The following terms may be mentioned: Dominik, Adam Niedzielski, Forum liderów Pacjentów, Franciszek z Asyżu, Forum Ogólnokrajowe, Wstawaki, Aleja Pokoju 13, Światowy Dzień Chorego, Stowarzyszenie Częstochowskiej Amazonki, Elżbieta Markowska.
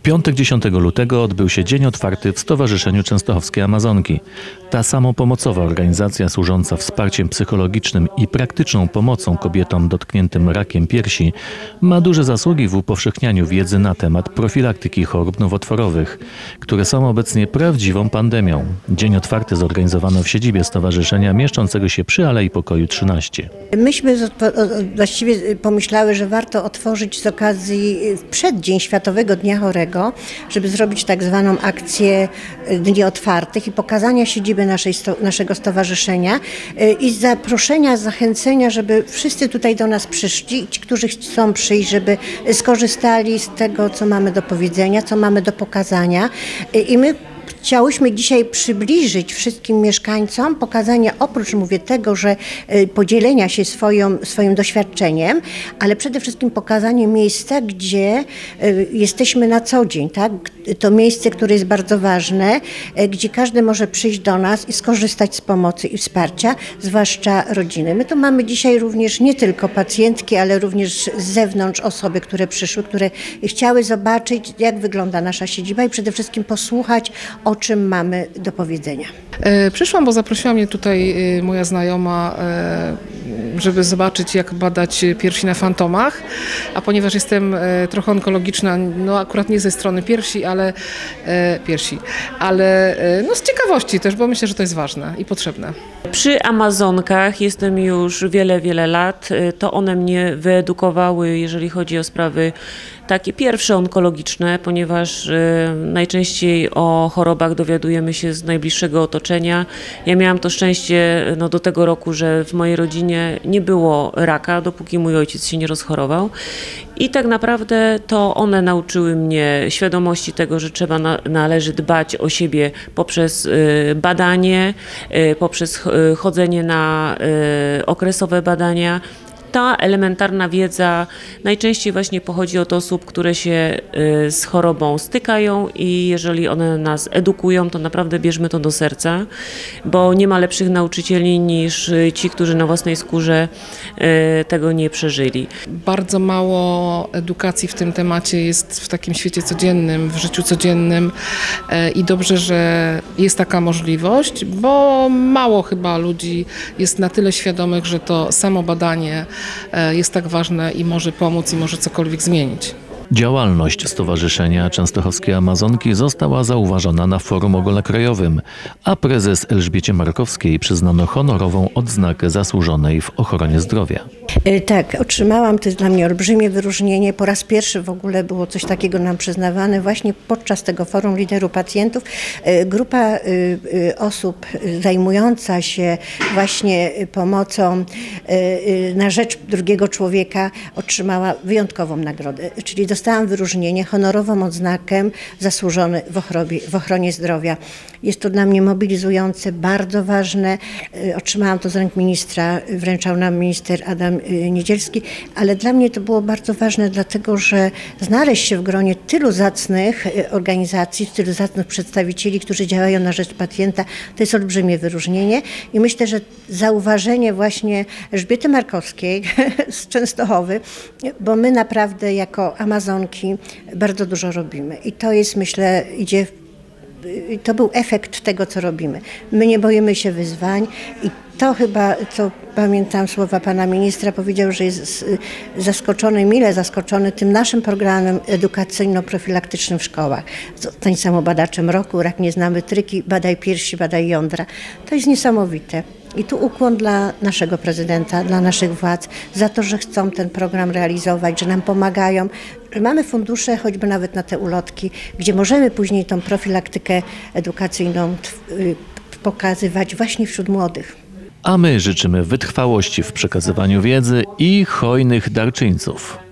W piątek 10 lutego odbył się dzień otwarty w Stowarzyszeniu Częstochowskiej Amazonki. Ta samopomocowa organizacja służąca wsparciem psychologicznym i praktyczną pomocą kobietom dotkniętym rakiem piersi ma duże zasługi w upowszechnianiu wiedzy na temat profilaktyki chorób nowotworowych, które są obecnie prawdziwą pandemią. Dzień otwarty zorganizowano w siedzibie stowarzyszenia mieszczącego się przy Alei Pokoju 13. Myśmy właściwie pomyślały, że warto otworzyć z okazji przeddzień Światowego Dnia Chorego, żeby zrobić tak zwaną akcję Dni Otwartych i pokazania siedziby naszego stowarzyszenia i zaproszenia, zachęcenia, żeby wszyscy tutaj do nas przyszli, ci, którzy chcą przyjść, żeby skorzystali z tego, co mamy do powiedzenia, co mamy do pokazania. I my chciałyśmy dzisiaj przybliżyć wszystkim mieszkańcom pokazanie, oprócz, mówię, tego, że podzielenia się swoim doświadczeniem, ale przede wszystkim pokazanie miejsca, gdzie jesteśmy na co dzień, tak? To miejsce, które jest bardzo ważne, gdzie każdy może przyjść do nas i skorzystać z pomocy i wsparcia, zwłaszcza rodziny. My tu mamy dzisiaj również nie tylko pacjentki, ale również z zewnątrz osoby, które przyszły, które chciały zobaczyć, jak wygląda nasza siedziba i przede wszystkim posłuchać, o czym mamy do powiedzenia. Przyszłam, bo zaprosiła mnie tutaj moja znajoma, żeby zobaczyć, jak badać piersi na fantomach, a ponieważ jestem trochę onkologiczna, no akurat nie ze strony piersi, ale no z ciekawości też, bo myślę, że to jest ważne i potrzebne. Przy Amazonkach jestem już wiele lat. To one mnie wyedukowały, jeżeli chodzi o sprawy takie pierwsze onkologiczne, ponieważ najczęściej o chorobach dowiadujemy się z najbliższego otoczenia. Ja miałam to szczęście do tego roku, że w mojej rodzinie nie było raka, dopóki mój ojciec się nie rozchorował. I tak naprawdę to one nauczyły mnie świadomości tego, że trzeba należy dbać o siebie poprzez badanie, poprzez chodzenie na okresowe badania. Ta elementarna wiedza najczęściej właśnie pochodzi od osób, które się z chorobą stykają i jeżeli one nas edukują, to naprawdę bierzmy to do serca, bo nie ma lepszych nauczycieli niż ci, którzy na własnej skórze tego nie przeżyli. Bardzo mało edukacji w tym temacie jest w takim świecie codziennym, w życiu codziennym i dobrze, że jest taka możliwość, bo mało chyba ludzi jest na tyle świadomych, że to samo badanie jest tak ważne i może pomóc i może cokolwiek zmienić. Działalność Stowarzyszenia Częstochowskiej Amazonki została zauważona na Forum Ogólnokrajowym, a prezes Elżbiecie Markowskiej przyznano honorową odznakę zasłużonej w ochronie zdrowia. Tak, otrzymałam, to jest dla mnie olbrzymie wyróżnienie. Po raz pierwszy w ogóle było coś takiego nam przyznawane właśnie podczas tego Forum Liderów Pacjentów. Grupa osób zajmująca się właśnie pomocą na rzecz drugiego człowieka otrzymała wyjątkową nagrodę, czyli dostałam wyróżnienie, honorową odznakę zasłużony w ochronie zdrowia. Jest to dla mnie mobilizujące, bardzo ważne. Otrzymałam to z rąk ministra, wręczał nam minister Adam Niedzielski, ale dla mnie to było bardzo ważne, dlatego że znaleźć się w gronie tylu zacnych organizacji, tylu zacnych przedstawicieli, którzy działają na rzecz pacjenta, to jest olbrzymie wyróżnienie i myślę, że zauważenie właśnie Elżbiety Markowskiej z Częstochowy, bo my naprawdę jako Amazonki bardzo dużo robimy i to jest, myślę, to był efekt tego, co robimy. My nie boimy się wyzwań i to chyba, co pamiętam słowa pana ministra, powiedział, że jest zaskoczony, mile zaskoczony tym naszym programem edukacyjno-profilaktycznym w szkołach. Zostań samobadaczem roku, rak nie znamy tryki, badaj piersi, badaj jądra. To jest niesamowite. I tu ukłon dla naszego prezydenta, dla naszych władz za to, że chcą ten program realizować, że nam pomagają. Mamy fundusze choćby nawet na te ulotki, gdzie możemy później tą profilaktykę edukacyjną pokazywać właśnie wśród młodych. A my życzymy wytrwałości w przekazywaniu wiedzy i hojnych darczyńców.